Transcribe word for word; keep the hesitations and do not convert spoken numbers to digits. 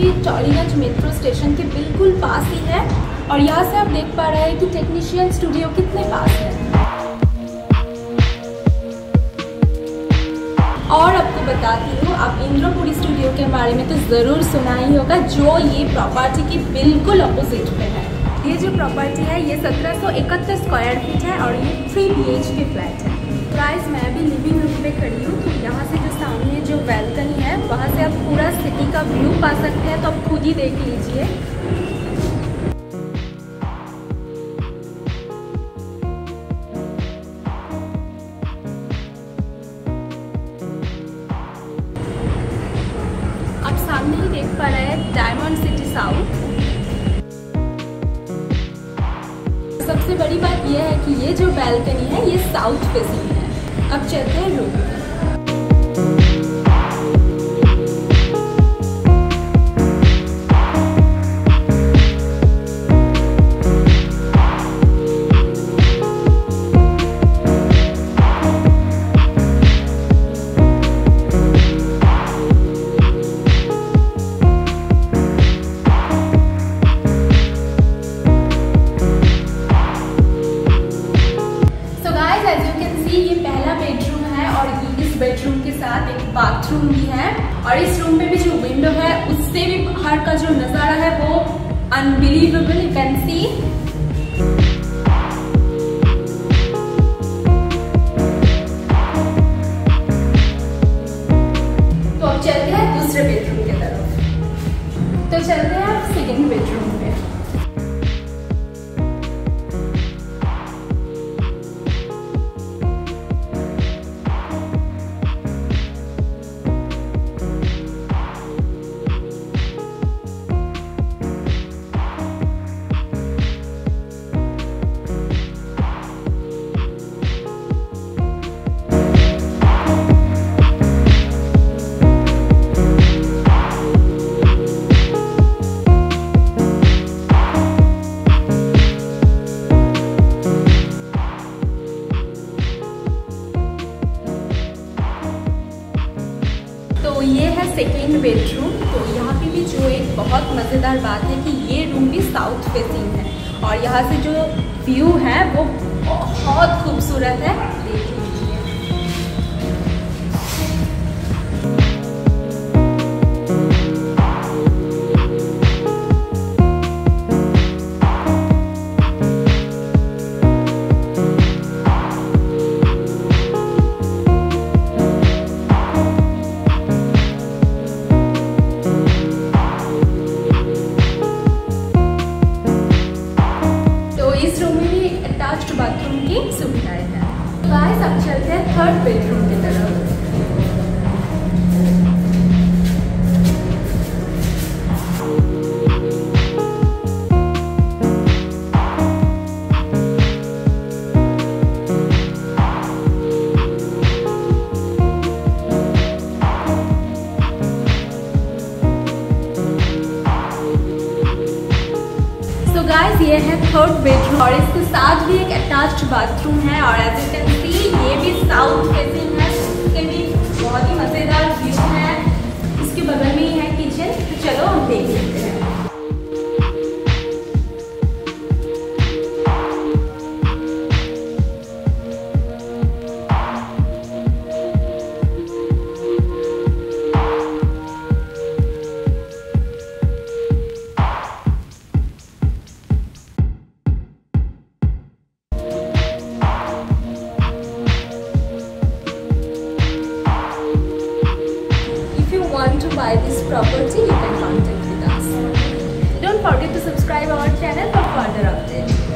कि Tollygunge metro station के बिल्कुल पास ही है और यहाँ से आप देख पा रहे हैं कि टेक्नीशियन स्टूडियो कितने पास है। और आपको बताती हूँ, आप इंद्रपुरी स्टूडियो के बारे में तो ज़रूर सुना ही होगा, जो ये प्रॉपर्टी के बिल्कुल अपोजिट में है। ये जो प्रॉपर्टी है ये सत्रह सौ इकहत्तर स्क्वायर फीट है और ये three B H K flat है। गाइस, मैं अभी लिविंग रूम पे खड़ी हूँ तो यहाँ से जो सामने जो बैल्कनी है वहाँ से आप पूरा सिटी का व्यू पा सकते हैं, तो आप खुद ही देख लीजिए। आप सामने ही देख पा रहे हैं डायमंड सिटी साउथ। सबसे बड़ी बात यह है कि ये जो बैल्कनी है ये साउथ फेसिंग है। अब चलते हैं रूम में। बेडरूम के साथ एक बाथरूम भी है और इस रूम में भी जो विंडो है उससे भी बाहर का जो नजारा है वो अनबिलीवेबल, यू कैन सी। तो अब चलते हैं दूसरे बेडरूम की तरफ। तो चलते हैं आप सेकेंड बेडरूम पे। तो ये है सेकेंड बेडरूम। तो यहाँ पे भी जो एक बहुत मज़ेदार बात है कि ये रूम भी साउथ फेसिंग है और यहाँ से जो व्यू है वो बहुत खूबसूरत है। देख बाथरूम की सुविधाएं हैं। तो गाइस, अब चलते हैं थर्ड बेडरूम की तरफ। गाइस, ये है थर्ड बेडरूम और इसके साथ भी एक अटैच्ड बाथरूम है और एज यू कैन सी ये भी साउथ फेसिंग है, इसके भी बहुत ही मज़ेदार व्यू है। इसके बगल में ही है किचन, तो चलो हम देख लेते हैं। Buy this property, you can contact with us. Don't forget to subscribe our channel for further updates.